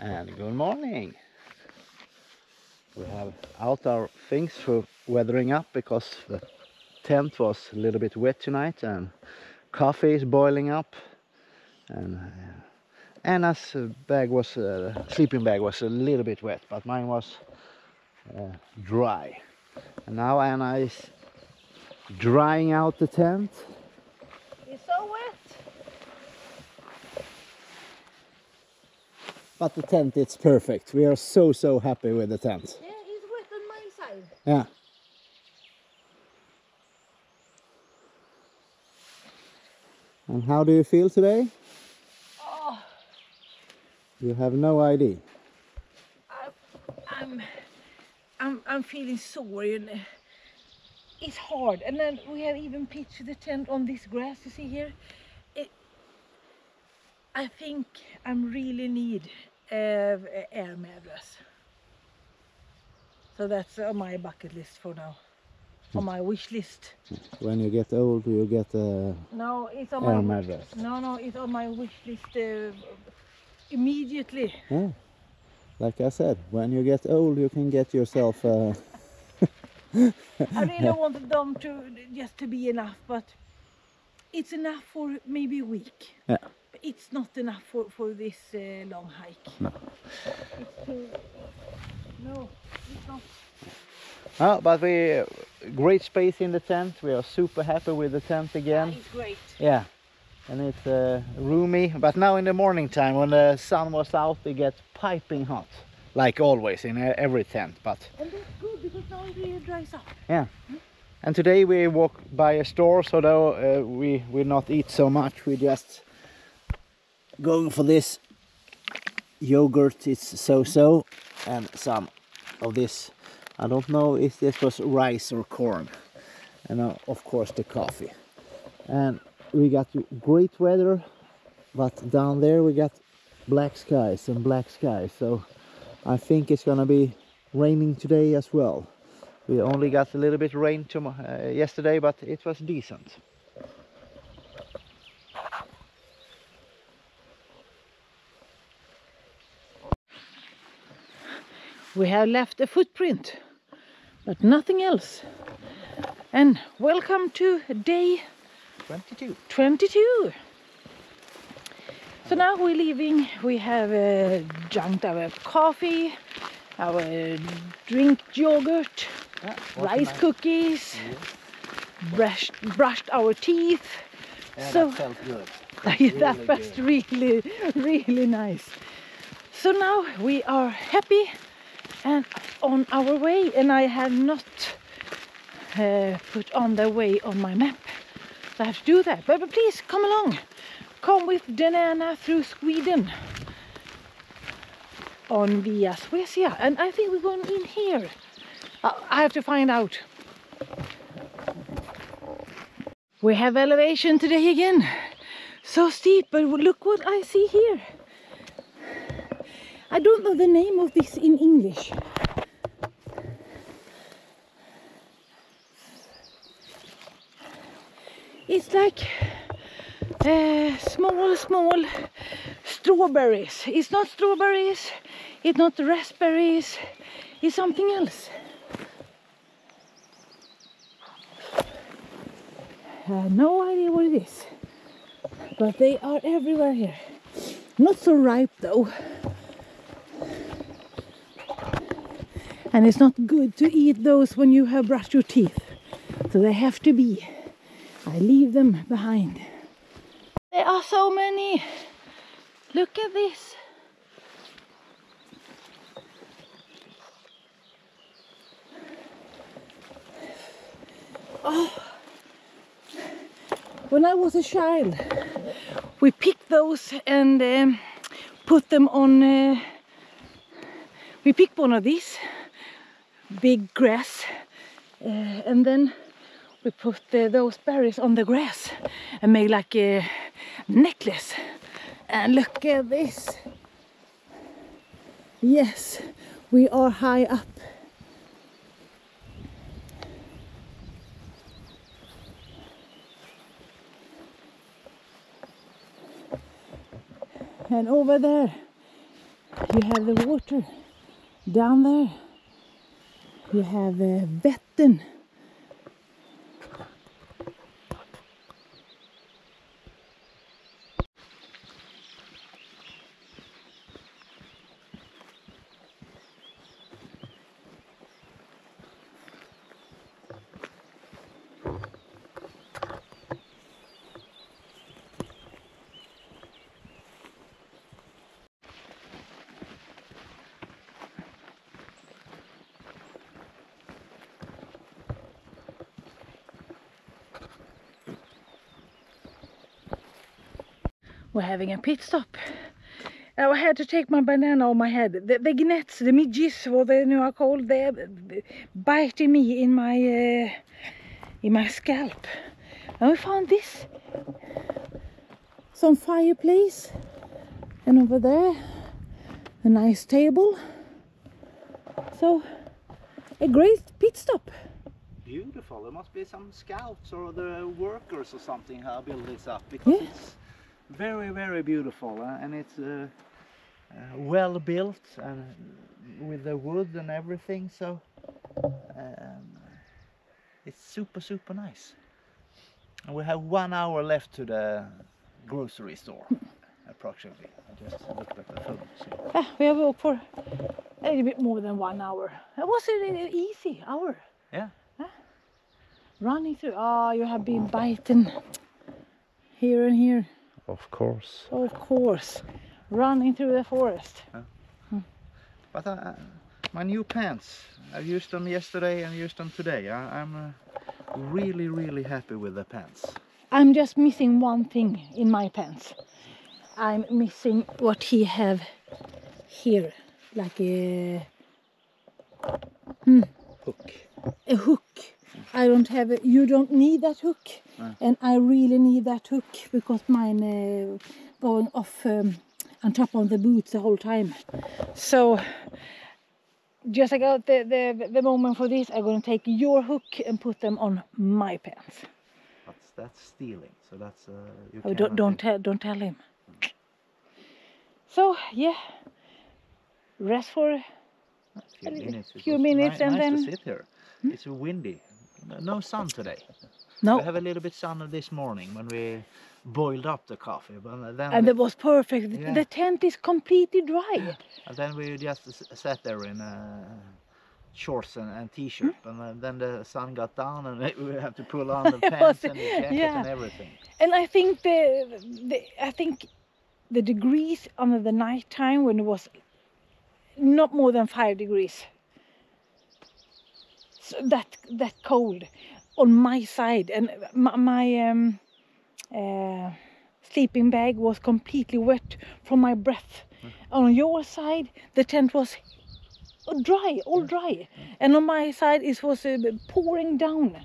and good morning. We have out our things for weathering up because the tent was a little bit wet tonight, and coffee is boiling up, and Anna's bag was sleeping bag was a little bit wet, but mine was dry. And now Anna is drying out the tent. It's so wet. But the tent, it's perfect. We are so happy with the tent. Yeah, it's wet on my side. Yeah. And how do you feel today? Oh. You have no idea. I'm feeling sore, and it's hard. And then we have even pitched the tent on this grass you see here. I think I really need air mattress. So that's on my bucket list for now, on my wish list. When you get old, you get a air mattress. No, it's on my wish list immediately. Yeah. Like I said, when you get old, you can get yourself. I really wanted them to be enough, but it's enough for maybe a week. Yeah. But it's not enough for this long hike. No. It's too, it's not. Oh, but we great space in the tent. We are super happy with the tent again. Yeah, it's great. Yeah. And it's roomy, but now in the morning time when the sun was out, it gets piping hot, like always in every tent. And that's good because now it really dries up. Yeah. Hmm? And today we walk by a store, so though we will not eat so much. We just going for this yogurt. It's so, and some of this. I don't know if this was rice or corn, and of course the coffee. And we got great weather, but down there we got black skies, so I think it's gonna be raining today as well. We only got a little bit rain yesterday, but it was decent. We have left a footprint, but nothing else. And welcome to day 22. So now we're leaving. We have dunked our coffee, our drink yogurt, rice cookies, brushed our teeth. Yeah, so that felt good. That was really nice. So now we are happy and on our way. And I have not put on the way on my map. I have to do that, but please come along, come with Denana through Sweden on Via Suecia, and I think we're going in here. I have to find out. We have elevation today again, so steep, but look what I see here. I don't know the name of this in English. It's like small strawberries. It's not strawberries, it's not raspberries, it's something else. I have no idea what it is, but they are everywhere here. Not so ripe though. And it's not good to eat those when you have brushed your teeth. So they have to be. I leave them behind. There are so many. Look at this. Oh. When I was a child, we picked those and put them on. We picked one of these big grass, and then we put those berries on the grass and made like a necklace. And look at this. Yes, we are high up. And over there You have the water down there. You have Vättern. We're having a pit stop. I had to take my banana on my head. The gnats, the midges, what they now are called, they're biting me in my scalp. And we found this. Some fireplace. And over there, a nice table. So, a great pit stop. Beautiful. There must be some scouts or other workers or something who build this up. Because it's very, very beautiful, and it's well built and with the wood and everything, so it's super, super nice. And we have 1 hour left to the grocery store, approximately. I just looked at the phone. So. Yeah, we have walked for a little bit more than 1 hour. It was an easy hour. Yeah. Running through. Oh, you have been biting here and here. Of course. Of course. Running through the forest. Yeah. But my new pants, I used them yesterday and used them today. I'm really, really happy with the pants. I'm just missing one thing in my pants. I'm missing what he have here. Like hook. A hook. I don't have it. You don't need that hook, and I really need that hook because mine going off on top of the boots the whole time. So just like out the moment for this, I'm going to take your hook and put them on my pants. That's stealing. So that's you oh, don't tell him. So yeah, rest for a few minutes and then. Nice to sit here. It's windy. No sun today. No. We have a little bit sun this morning when we boiled up the coffee. But then and it was perfect. Yeah. The tent is completely dry. And then we just sat there in shorts and t-shirt. And then the sun got down and we have to pull on the pants and the jacket and everything. And I think the degrees under the night time when it was not more than 5 degrees. That cold on my side, and my sleeping bag was completely wet from my breath. On your side the tent was dry, all dry, and on my side it was pouring down,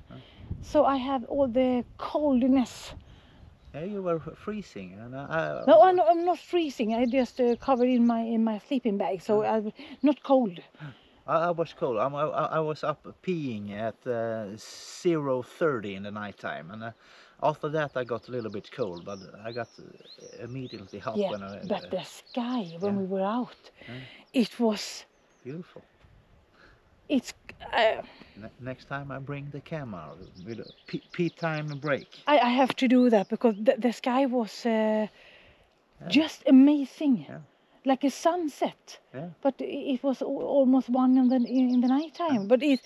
so I have all the coldness. You were freezing, and no, I'm not freezing. I just covered in my sleeping bag, so I'm not cold. I was cold. I was up peeing at 0:30 in the nighttime, and after that I got a little bit cold, but I got immediately hot. Yeah, but the sky when we were out, it was beautiful. It's next time I bring the camera with a pee time break. I have to do that because the sky was just amazing. Yeah. Like a sunset, but it was almost 1 in the night time. But it's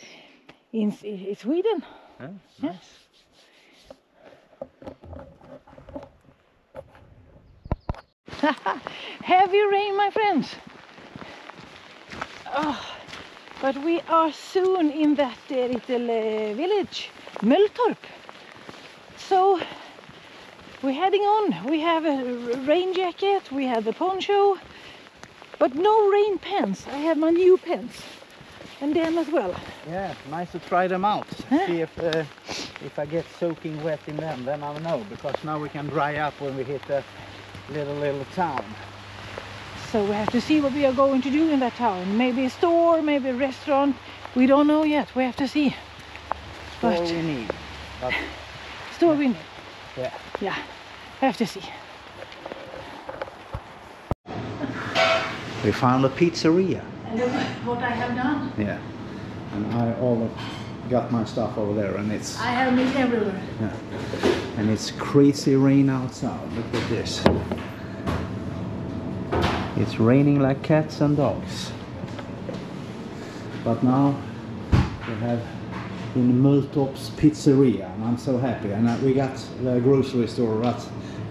in Sweden. Yeah, nice. Heavy rain, my friends. Oh, but we are soon in that little village, Mölltorp. So we're heading on. We have a rain jacket, we have the poncho. But no rain pants. I have my new pants, and them as well. Yeah, nice to try them out. Huh? See if I get soaking wet in them, then I'll know, because now we can dry up when we hit the little town. So we have to see what we are going to do in that town. Maybe a store, maybe a restaurant. We don't know yet. We have to see. Store we need. But store we need. Yeah. Yeah. We have to see. We found a pizzeria. And look what I have done. Yeah. And I all got my stuff over there, and it's... I have meat everywhere. Yeah. And it's crazy rain outside. Look at this. It's raining like cats and dogs. But now we have in Mölltorp's pizzeria, and I'm so happy. And we got the grocery store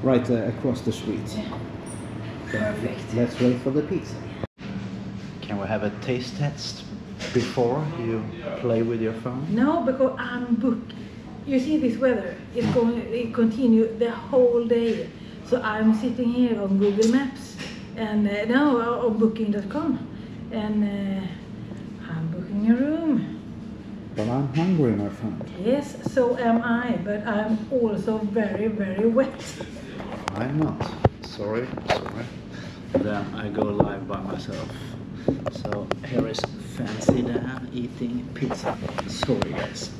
right across the street. Yeah. Perfect. Let's wait for the pizza. Can we have a taste test before you play with your phone? No, because I'm booked. You see, this weather is going to continue the whole day. So I'm sitting here on Google Maps and now on booking.com, and I'm booking a room. But I'm hungry, my friend. Yes, so am I, but I'm also very, very wet. I'm not. Sorry. Then I go live by myself. So here is Fancy Dan eating pizza. Sorry guys.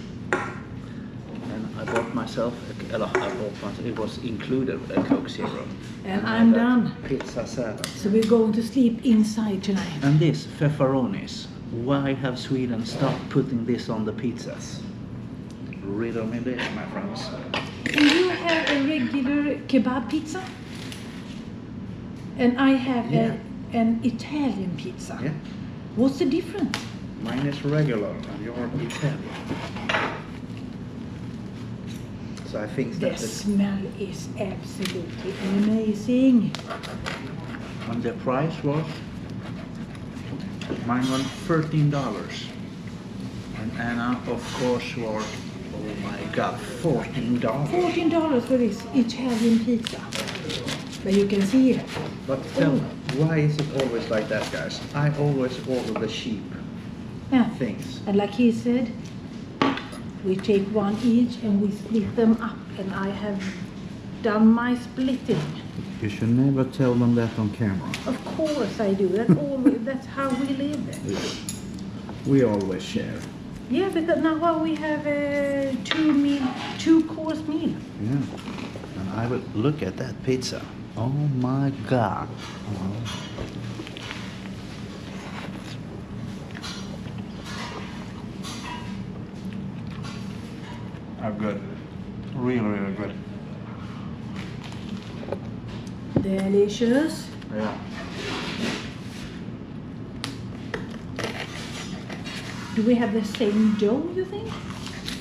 And I bought myself, it was included a Coke Zero. And I'm done. Pizza salad. So we're going to sleep inside tonight. And this, pepperonis. Why have Sweden stopped putting this on the pizzas? Riddle me this, my friends. Do you have a regular kebab pizza? And I have an Italian pizza. Yeah. What's the difference? Mine is regular and you're Italian. So I think that the smell is absolutely amazing. And the price was? Mine was $13. And Anna, of course, was, oh my god, $14. $14 for this Italian pizza. But you can see it. But tell me, why is it always like that, guys? I always order the cheap things. And like he said, we take one each and we split them up. And I have done my splitting. You should never tell them that on camera. Of course I do. That's always, that's how we live. Yeah. We always share. Yeah, because now we have a two-course meal. Yeah, and I would look at that pizza. Oh my god! Oh. I'm good. Really, really good. Delicious. Yeah. Do we have the same dough, you think?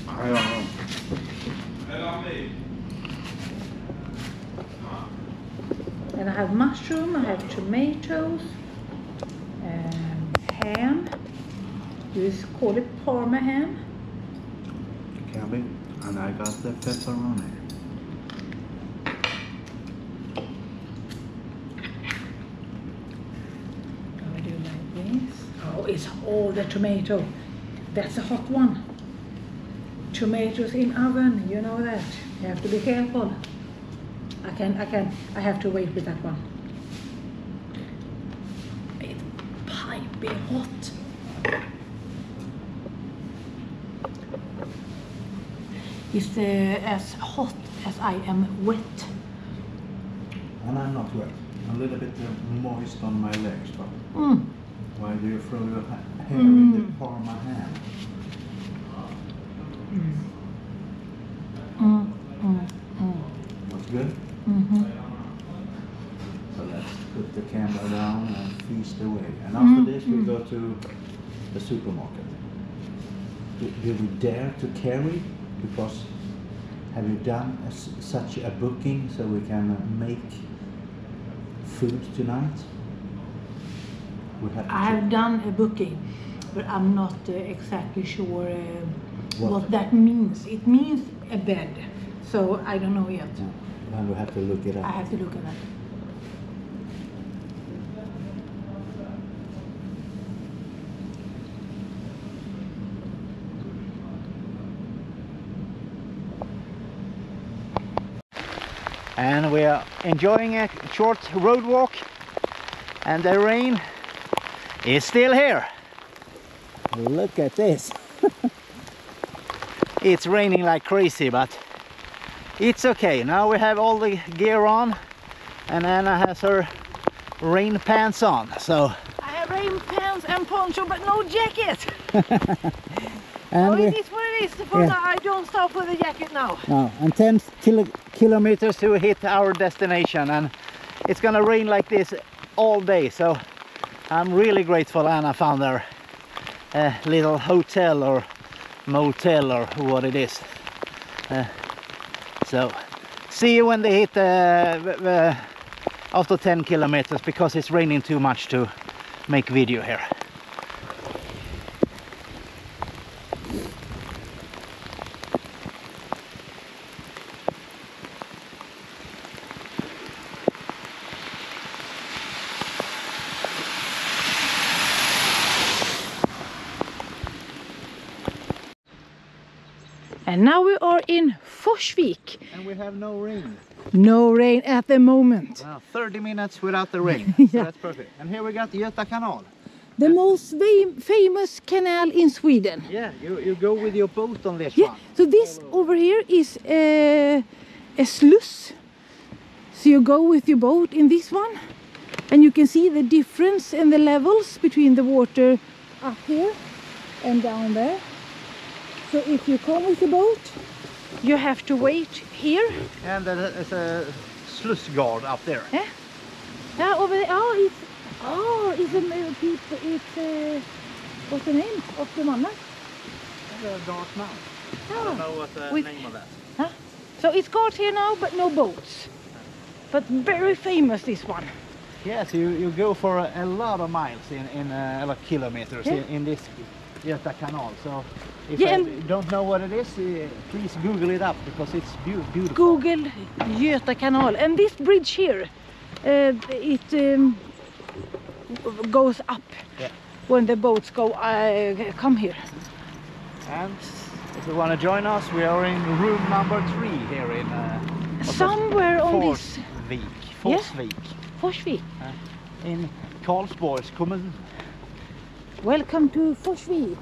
I don't know. And I have mushroom, I have tomatoes, ham. You call it Parma ham. Can be. And I got the pepperoni. I do like this. Oh, it's all the tomato. That's a hot one. Tomatoes in oven, you know that. You have to be careful. I have to wait with that one. It might be hot. It's as hot as I am wet. And I'm not wet. I'm a little bit moist on my legs, but why do you throw your hair in the Parma ham? What's good? Mm-hmm. So let's put the camera down and feast away. And after this we go to the supermarket. Do we dare to carry? Because have you done such a booking so we can make food tonight? I've done a booking, but I'm not exactly sure what that means. It means a bed, so I don't know yet. Yeah. And we have to look it up. I have to look it up. And we are enjoying a short road walk, and the rain is still here. Look at this. It's raining like crazy, but it's okay. Now we have all the gear on, and Anna has her rain pants on, so... I have rain pants and poncho, but no jacket! And so it is what it is, for now I don't stop for the jacket now. No, and 10 kilometers to hit our destination, and it's gonna rain like this all day, so I'm really grateful Anna found her little hotel or motel or what it is. So see you when they hit after 10 kilometers, because it's raining too much to make video here. And now we are in Forsvik. And we have no rain. No rain at the moment. Wow, 30 minutes without the rain. Yeah. So that's perfect. And here we got Göta Kanal. The most famous canal in Sweden. Yeah, you go with your boat on this one. So this over here is a sluice. So you go with your boat in this one. And you can see the difference in the levels between the water up here and down there. So if you come with the boat, you have to wait here. And there's a sluice guard up there. Yeah. Yeah, over there. It's what's the name of the manna? The dark man. Oh. I don't know what the name of that. Huh? So it's guards here now, but no boats. But very famous, this one. Yes, yeah, so you go for a lot of miles in a lot of kilometers in this Göta Kanal. So. If you don't know what it is, please Google it up, because it's beautiful. Google Göta Kanal. And this bridge here, it goes up when the boats come here. And if you want to join us, we are in room number 3 here in... somewhere on this... Forsvik. Forsvik. In Karlsborgs kommun. Welcome to Forsvik.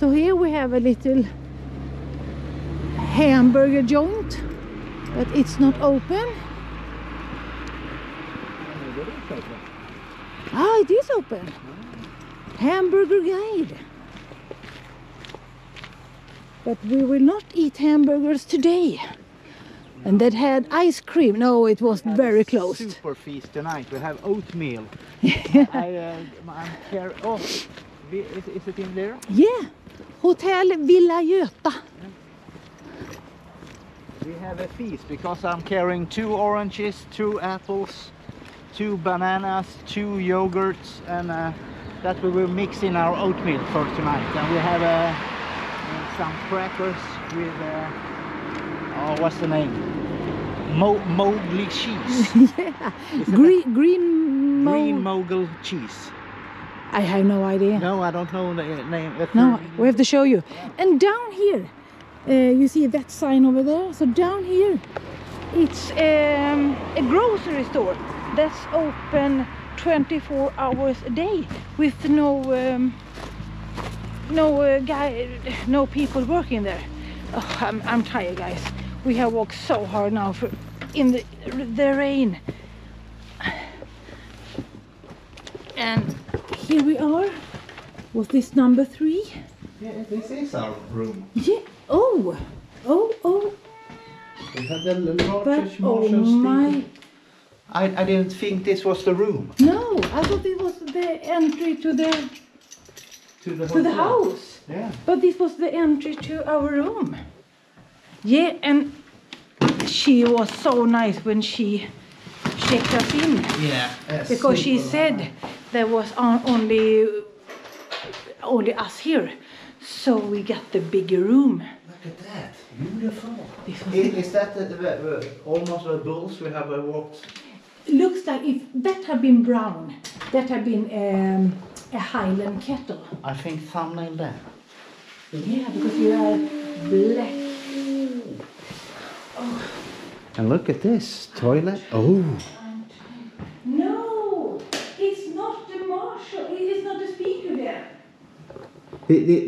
So here we have a little hamburger joint, but it's not open. Ah, it is open. Hamburger guide. But we will not eat hamburgers today. And that had ice cream. No, it was very close. Super feast tonight. We have oatmeal. I'm here. Oh, is it in there? Yeah. Hotel Villa Göta. We have a feast because I'm carrying 2 oranges, 2 apples, 2 bananas, 2 yogurts, and that we will mix in our oatmeal for tonight. And we have some crackers with what's the name? Mogul cheese. Yeah. Green Mogul cheese. I have no idea. No, I don't know the name. No, we have to show you. Yeah. And down here, you see that sign over there? So down here, it's a grocery store that's open 24 hours a day with no people working there. Oh, I'm tired, guys. We have walked so hard now in the rain. And here we are. Was this number 3? Yeah, this is our room. Yeah. Oh. We had the largest Marshall Street. I didn't think this was the room. No, I thought it was the entry to the house. Yeah. But this was the entry to our room. Yeah, and she was so nice when she checked us in. Yeah. Because she said. Nice. There was only us here, so we got the bigger room. Look at that, beautiful. Is that almost the bulls we have walked? Looks like if that had been brown, that had been a Highland cattle. I think thumbnail there. Yeah, because you are black. Oh. And look at this toilet. Oh.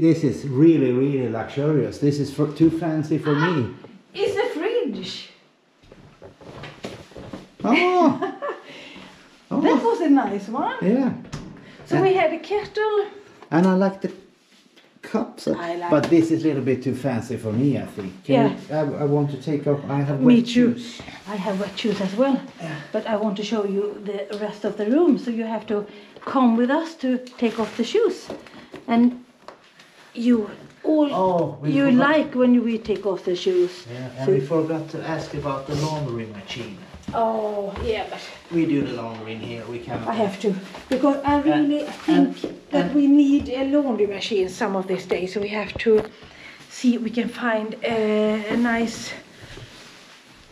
This is really, really luxurious. This is too fancy for me. It's a fridge. Oh, That was a nice one. Yeah. So and we had a kettle. And I like the cups. Like but this is a little bit too fancy for me, I think. I want to take off. I have wet shoes. I have wet shoes as well. Yeah. But I want to show you the rest of the room. So you have to come with us to take off the shoes. And you forgot. Like when we take off the shoes. Yeah, and so we forgot to ask about the laundry machine. Oh, yeah, but we do the laundry in here. We can't. I have to, because I really think that we need a laundry machine some of these days. So we have to see if we can find a nice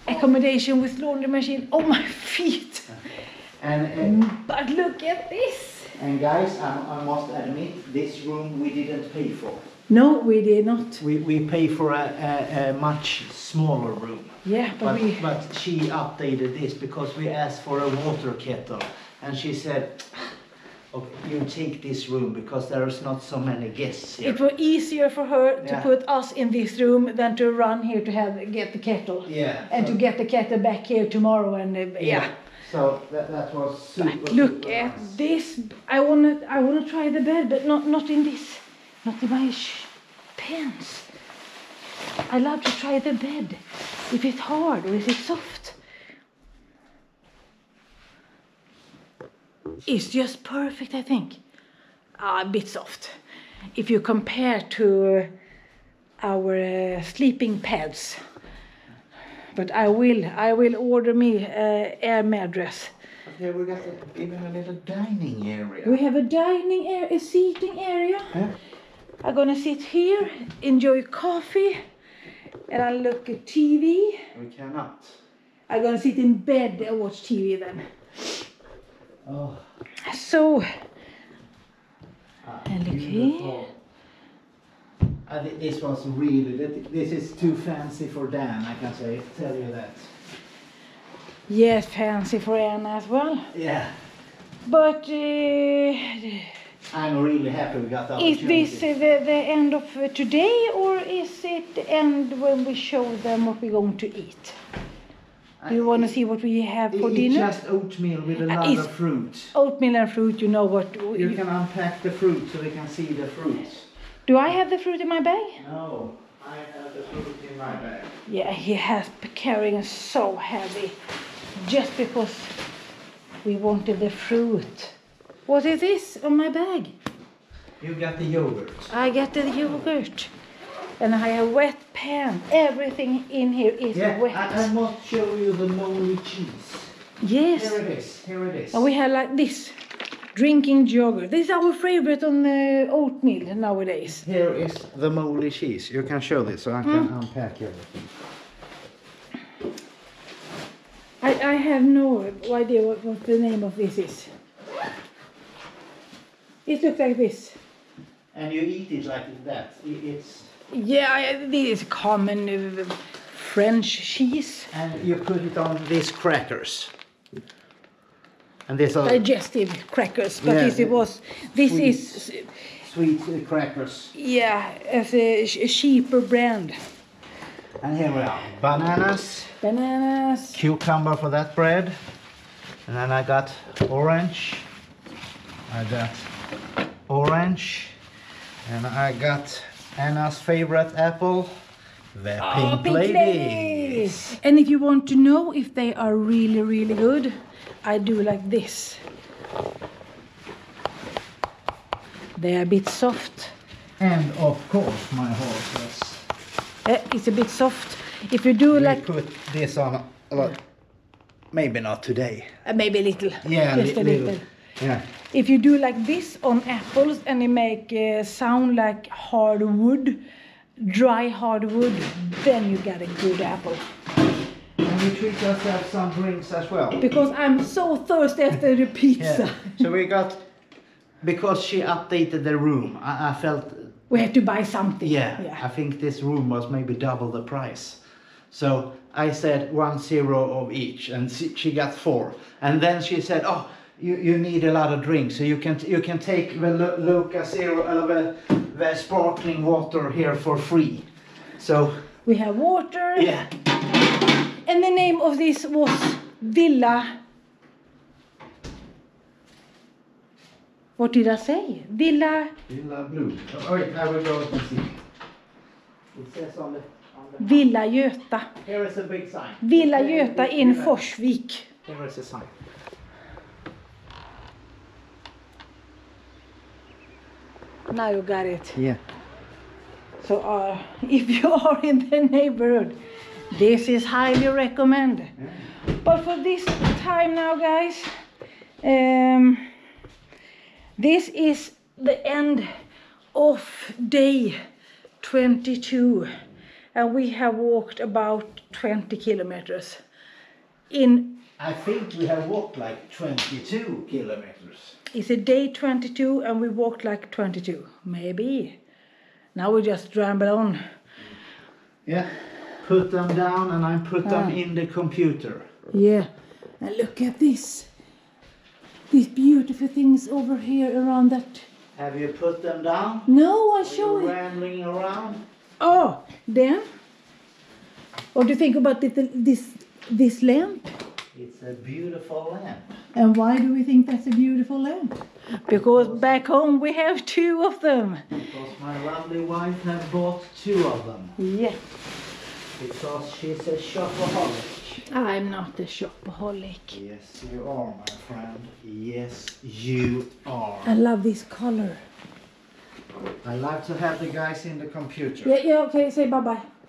accommodation with laundry machine. Oh, my feet! But look at this. And guys, I must admit, this room we didn't pay for. No, we did not. We pay for a much smaller room. Yeah, but she updated this because we asked for a water kettle, and she said, "Okay, you take this room because there is not so many guests here." It was easier for her to put us in this room than to run here to get the kettle. Yeah, and to get the kettle back here tomorrow and So that was super. But look super at nice. This. I wanna try the bed, but not in this. Not in my pants. I love to try the bed. If it's hard or if it's soft. It's just perfect, I think. A bit soft. If you compare to our sleeping pads. But I will order me an air mattress. Okay, we got even a little dining area. We have a dining area, a seating area. Yeah. I'm gonna sit here, enjoy coffee, and I'll look at TV. We cannot. I'm gonna sit in bed and watch TV then. Oh. So, and look here. This was really, this is too fancy for Dan, I can say, tell you that. Yes, fancy for Anna as well. Yeah. But... I'm really happy we got the opportunity. Is this the end of today, or is it the end when we show them what we're going to eat? Do you want to see what we have for dinner? Just oatmeal with a lot of fruit. Oatmeal and fruit, you know what... You can unpack the fruit so we can see the fruit. Do I have the fruit in my bag? No, I have the fruit in my bag. Yeah, he has been carrying so heavy just because we wanted the fruit. What is this on my bag? You got the yogurt. I get the yogurt. And I have wet pan. Everything in here is wet. I must show you the moldy cheese. Yes. Here it is. Here it is. And we have like this. Drinking yogurt. This is our favorite on the oatmeal nowadays. Here is the moldy cheese. You can show this so I can unpack everything. I have no idea what the name of this is. It looks like this. And you eat it like that. It's... Yeah, this is common French cheese. And you put it on these crackers. And these are digestive crackers, but sweet crackers. Yeah, as a cheaper brand. And here we are, bananas, cucumber for that bread, and then I got orange. And I got Anna's favorite apple, the Pink Ladies. And if you want to know if they are really, really good, I do like this. They are a bit soft. And of course, my horse it's a bit soft. If you do put this on a lot. Maybe not today. Maybe a little. Yeah, just a little. Yeah. If you do like this on apples and they make sound like hardwood, dry hardwood, then you get a good apple. And we treat ourselves some drinks as well. Because I'm so thirsty after the pizza. Yeah. So we got, because she updated the room, I felt... We had to buy something. Yeah, I think this room was maybe double the price. So I said 1 0 of each and she got 4. And then she said, oh, you need a lot of drinks, so you can take the Coke Zero, the sparkling water here for free. So we have water. Yeah. And the name of this was Villa What did I say? Villa Brunka. Oh, wait, I will go to see. It says on the Villa Göta. Here is a big sign. Villa Göta in Forsvik. Here is a sign. Now you got it. Yeah. So if you are in the neighborhood, this is highly recommended. Yeah. But for this time now, guys, this is the end of day 22, and we have walked about 20 kilometers. I think we have walked like 22 kilometers. It's a day 22 and we walked like 22, maybe. Now we just ramble on. Yeah, put them down and I put them in the computer. Yeah, and look at this. These beautiful things over here around that. Have you put them down? No, I show you. Rambling around? Oh, then? What do you think about this lamp? It's a beautiful lamp. And why do we think that's a beautiful lamp? Because back home we have two of them. Because my lovely wife has bought two of them. Yes. Yeah. Because she's a shopaholic. I'm not a shopaholic. Yes you are, my friend. Yes you are. I love this color. I like to have the guys in the computer. Yeah, okay, say bye-bye.